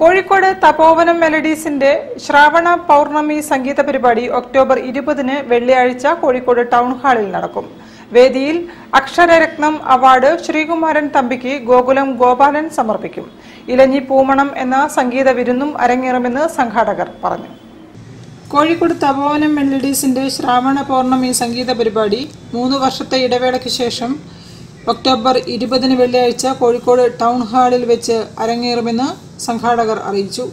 कोझिक्कोड तपोवनम मेलडीज़ श्रावण पौर्णमी संगीत परिपाटी ഒക്ടോബർ 20-ന് വെള്ളിയാഴ്ച കോഴിക്കോട് ടൗൺ ഹാളിൽ നടക്കും. വേദിയിൽ അക്ഷരരത്നം അവാർഡ് ശ്രീകുമാരൻ തമ്പിക്ക് ഗോകുലം ഗോപാലൻ സമർപ്പിക്കും. ഇലഞ്ഞി പൂമണം എന്ന സംഗീത വിരുന്നും അരങ്ങേറുമെന്ന് സംഘാടകർ പറഞ്ഞു. കോഴിക്കോട് തപോവനം മെലഡീസിന്റെ ശ്രാവണ പൗർണമി സംഗീത പരിപാടി 3 വർഷത്തെ ഇടവേളയ്ക്ക് ശേഷം ഒക്ടോബർ 20-ന് വെള്ളിയാഴ്ച കോഴിക്കോട് ടൗൺ ഹാളിൽ വെച്ച് അരങ്ങേറുമെന്ന് സംഘാടകർ അറിയിച്ചു.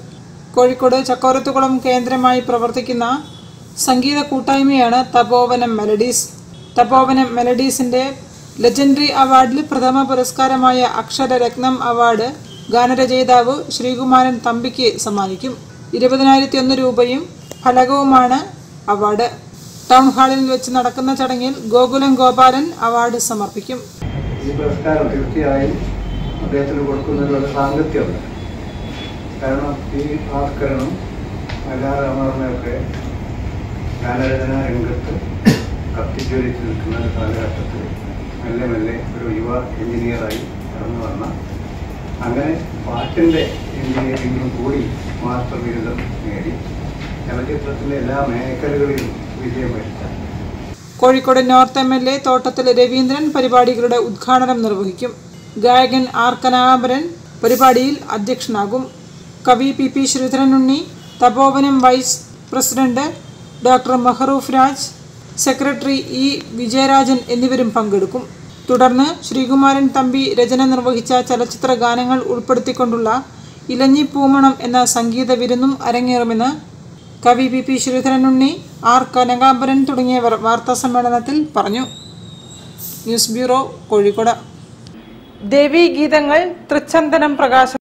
കോഴിക്കോട് ചക്കോരത്തുകുളം കേന്ദ്രമായി പ്രവർത്തിക്കുന്ന സംഗീത കൂട്ടായ്മയാണ് തപോവനം മെലഡീസ്. തപോവനം മെലഡീസിന്റെ ലെജൻഡറി അവാർഡിൽ പ്രഥമ പുരസ്കാരമായ അക്ഷരരത്നം അവാർഡ് ഗാനരചയിതാവ് ശ്രീകുമാരൻ തമ്പിക്ക് സമ്മാനിക്കും. 20,001 രൂപയും ഫലകവുമാണ് അവാർഡ്. ടൗൺ ഹാളിൽ വെച്ച് നടക്കുന്ന ചടങ്ങിൽ ഗോകുലം ഗോപാലൻ അവാർഡ് സമർപ്പിക്കും. ഈ പുരസ്കാരം തീർച്ചയായും അദ്ദേഹത്തിന് കൊടുക്കുന്നതിലുള്ള സാങ്കത്യമാണ്. കാരണം ഈ ഭാസ്കരനും മലാറാമറിനെയൊക്കെ ഗാനരചനാ രംഗത്ത് കത്തിജ്വലിച്ച് നിൽക്കുന്ന ഒരു കാലഘട്ടത്തിൽ മെല്ലെ മെല്ലെ ഒരു യുവ എഞ്ചിനീയറായി കടന്നു വന്ന, അങ്ങനെ പാട്ടിൻ്റെ എഞ്ചിനീയറിംഗും കൂടി മാസ്റ്റർ ബിരുദം നേടി ചലച്ചിത്രത്തിൻ്റെ എല്ലാ മേഖലകളിലും വിജയം വരിച്ച കോഴിക്കോട് നോർത്ത് MLA തോട്ടത്തിൽ രവീന്ദ്രൻ പരിപാടികളുടെ ഉദ്ഘാടനം നിർവഹിക്കും. ഗായകൻ ആർ കനകാബരൻ പരിപാടിയിൽ അധ്യക്ഷനാകും. കവി P P Sreedharanunni, Thapovanam vice president doctor Mahroof Raj, secretary E Vijayarajan എന്നിവരും പങ്കെടുക്കും. തുടർന്ന് ശ്രീകുമാരൻ തമ്പി രചന നിർവഹിച്ച ചലച്ചിത്ര ഗാനങ്ങൾ ഉൾപ്പെടുത്തിക്കൊണ്ടുള്ള ഇലഞ്ഞി പൂമണം എന്ന സംഗീത വിരുന്നും അരങ്ങേറുമെന്ന് കവി പിപി ശ്രീധരനുണ്ണി, ആർ കനകാബരൻ തുടങ്ങിയവർ വാർത്താസമ്മേളനത്തിൽ പറഞ്ഞു. News bureau, Kozhikode. ദേവീഗീതങ്ങൾ ത്രിചന്ദനം പ്രകാശ്